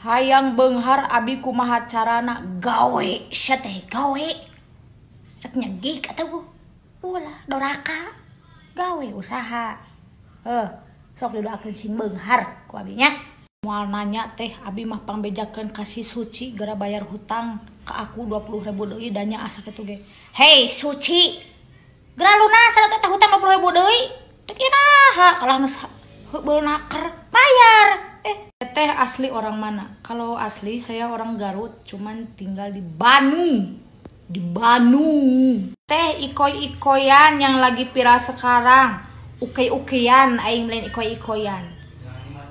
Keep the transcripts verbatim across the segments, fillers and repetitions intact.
Hayang benghar abi kumaha carana gawe seteh gawe rek nyegik atuh ulah doraka gawe usaha. Heh, sok didoakeun sing benghar ku abi nya. Moal nanya teh abi mah pangbejakeun ka si Suci gara bayar hutang ke aku dua puluh ribu deui dan nya asa kitu ge. Hei Suci, gara lunas eta hutang dua puluh ribu deui. Teu kiraha kalah geus heubeul naker bayar. Eh, teteh asli orang mana? Kalau asli saya orang Garut, cuman tinggal di Bandung. Di Bandung. Teh ikoy-ikoyan yang lagi viral sekarang. Ukey-ukeyan, aing lain ikoy-ikoyan.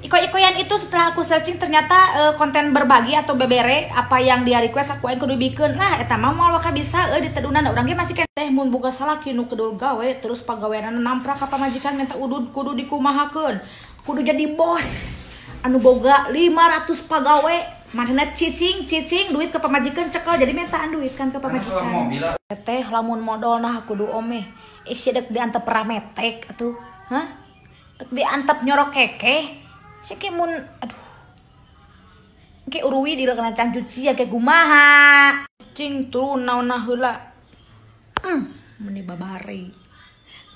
Ikoy-ikoyan itu setelah aku searching ternyata uh, konten berbagi atau bebere apa yang dia request aku aing kudu bikeun. Nah, eta mah moal ka bisa euy ditedunan urang ge masih kayak teh mun boga salah kieu nu kedul gawe terus pagaweanna namprak ka pamajikan minta udud kudu dikumahakeun. Kudu jadi bos. Anu boga lima ratus pegawai, manehna cicing-cicing duit ke pamajikan cekel jadi mintaan duit kan ke pamajikan. Teteh lamun modal nah kudu omeh. Isi dek diantep rametek atuh. Hah? Dek diantep nyorok kekeh. Siki mun aduh. Engke urui dilekna can cuci ya ke gumaha. Cing turun naonna heula. Hmm, meni babari.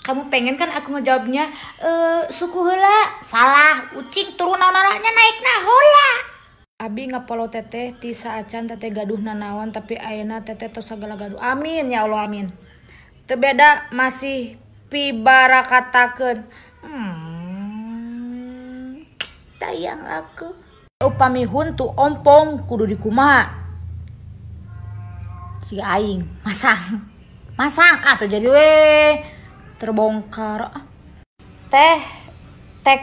Kamu pengen kan aku ngejawabnya e, suku heula salah ucing turun naon-naonnya naik na heula. Abi ngapolo teteh tisa acan teteh gaduh nanawan tapi ayeuna teteh tos sagala gaduh. Amin ya Allah amin. Tebeda masih pibara katakeun. Hmm. Sayang aku. Upami huntu ompong kudu dikumaha. Si aing masang. Masang atuh jadi weh. Terbongkar teh tek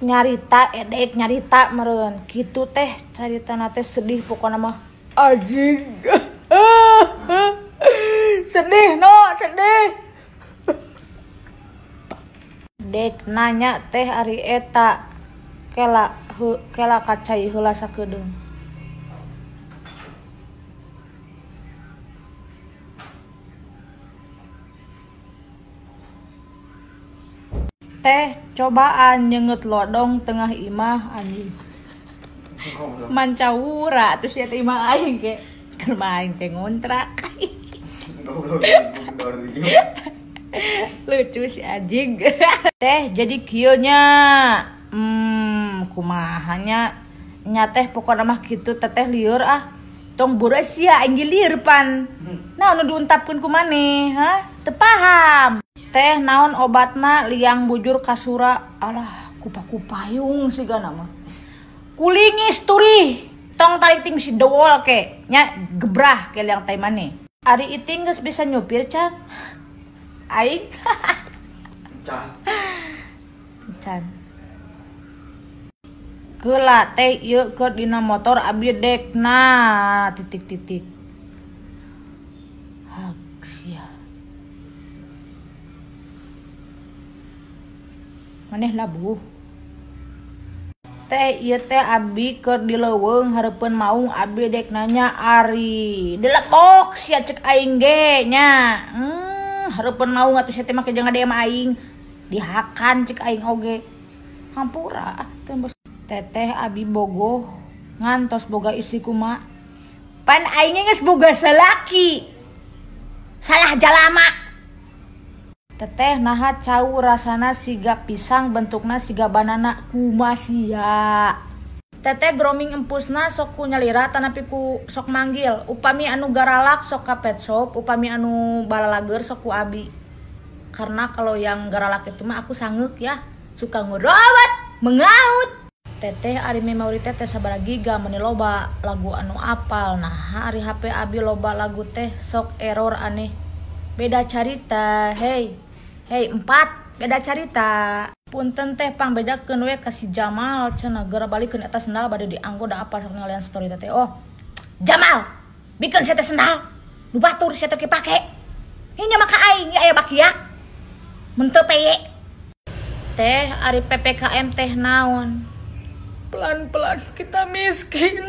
nyarita edek nyarita meren gitu teh cerita nate sedih pokoknya mah anjing sedih no sedih dek nanya teh ari eta kela he, kela kacai heula sakedeung teh cobaan nyengut lodong tengah imah anjing mancawura terus ya imah aing ke kermain teh ngontrak lucu si anjing teh jadi kieunya hmm kumahanya nya teh pokoknya mah kitu teteh lieur ah tong buru sia aing lieur pan nah anu diuntapkeun kumaneh ha teu paham. Teh naon obatna liang bujur kasura alah kupa-kupayung sigana mah kulingis turi tong tarik ting si dewol ke nya gebrah ke liang teh maneh ari iting geus bisa nyupir can aing can can keula teh ieu keur dina motor abdi dekna titik-titik haksia maneh labuh. Teh ieu teh abi keur dileuweung hareupeun maung abi dek nanya ari dilekok sia cek aing ge nya. Hmm, hareupeun maung atuh sia teh make jeung ade mah aing. Dihakan cek aing oge. Hampura teh bos. Teteh abi bogoh ngantos boga isi kumaha. Pan aing geus boga salaki. Salah jalama. Teteh naha cau rasana siga pisang bentukna siga banana kumasia. Teteh groming empusna sok ku nyalira tanapi ku sok manggil. Upami anu garalak sok ka pet shop, upami anu balalager sok ku abi. Karena kalau yang garalak itu mah aku sangeuk ya, suka ngorowat, mengaut. Teteh ari memori teteh sabaraha giga meni loba lagu anu apal. Nah, ari H P abi loba lagu teh sok error aneh. Beda carita, hei, hei empat, beda carita. Punten teh pang beda kenwe kasih Jamal, cina gara balik ke atas sendal, badai dianggo dah apa soalnya kalian story teh. Oh, Jamal, bikin saya teh sendal, lu batur saya teh pakai. Ini maka aing, ya ayah bakia, mentel peye. Teh, ari P P K M teh naon. Pelan-pelan kita miskin.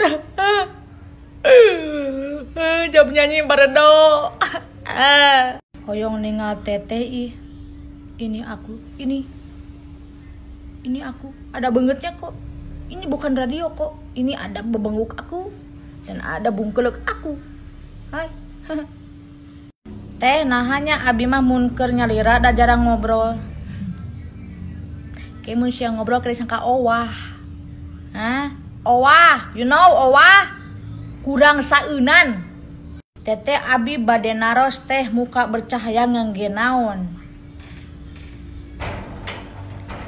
Jawab nyanyi barado. Uh. Hoyong ningal teteh ih ini aku ini ini aku ada bangetnya kok ini bukan radio kok, ini ada bebengguk aku dan ada bungkelek aku. Hai. Teh nahanya abi mah munker nyalira da jarang ngobrol. Kayak mun sia ngobrol kira sangka owah. Hah? Owah, you know owah? Kurang saeunan. Teteh abi bade naros teh muka bercahaya nganggenaon.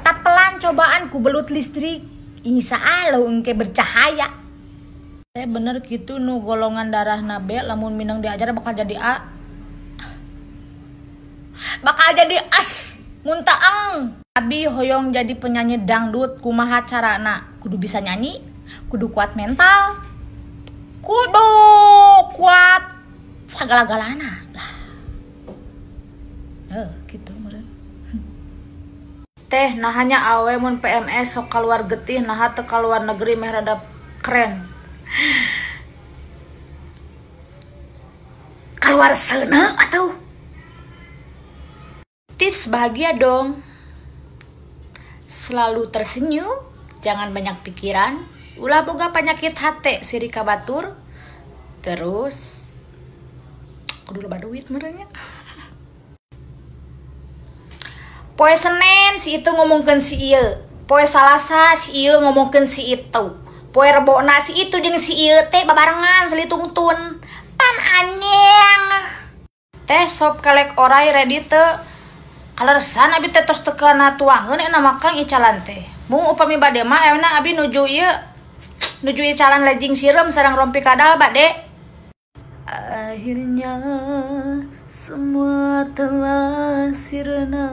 Tapelan cobaan ku belut listrik. Insya Allah engke bercahaya. Teh bener gitu nu golongan darah nabe lamun minang diajar bakal jadi A. Bakal jadi as muntaeng. Abi hoyong jadi penyanyi dangdut kumaha carana? Kudu bisa nyanyi, kudu kuat mental. Kudu kuat segala-galana lah. Eh, gitu meren. Teh nahanya awe mun P M S sok keluar getih nah teu keluar negeri meh rada keren. Keluar seuneu atuh. Tips bahagia dong. Selalu tersenyum, jangan banyak pikiran. Ulah boga penyakit hate siri ka batur. Terus kudu loba duit merenya. Poe Senen si itu ngomongkeun si ieu, poe Salasa si ieu ngomongkeun si itu, poe Rebona si itu jeung si ieu teh babarengan selitungtun. Pan anyeng. Teh sop kelek orai ready teu. Kaleresan abi teh tos teu kana tuangeun ena makang icalan teh. Mung upami bade mah ayeuna abi nuju ieu, nuju icalan lejing sireum sareng rompi kadal bade. Akhirnya semua telah sirna,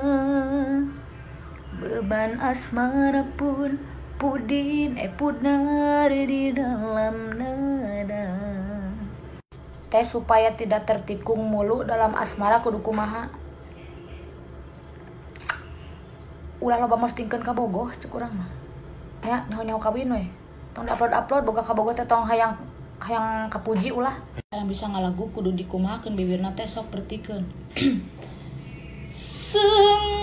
beban asmara pun pudin eh pudar di dalam nada. Teh supaya tidak tertikung mulu dalam asmara kudu kumaha? Ulah loba mostingkeun ka bogoh sekurang mah. Ya nyaho-nyaho kawin we. Tong diupload-upload boga ka bogoh teh tong hayang hayang kapuji ulah. Yang bisa ngalagu kudu dikumahakeun bibirna teh sok pertikeun. Sung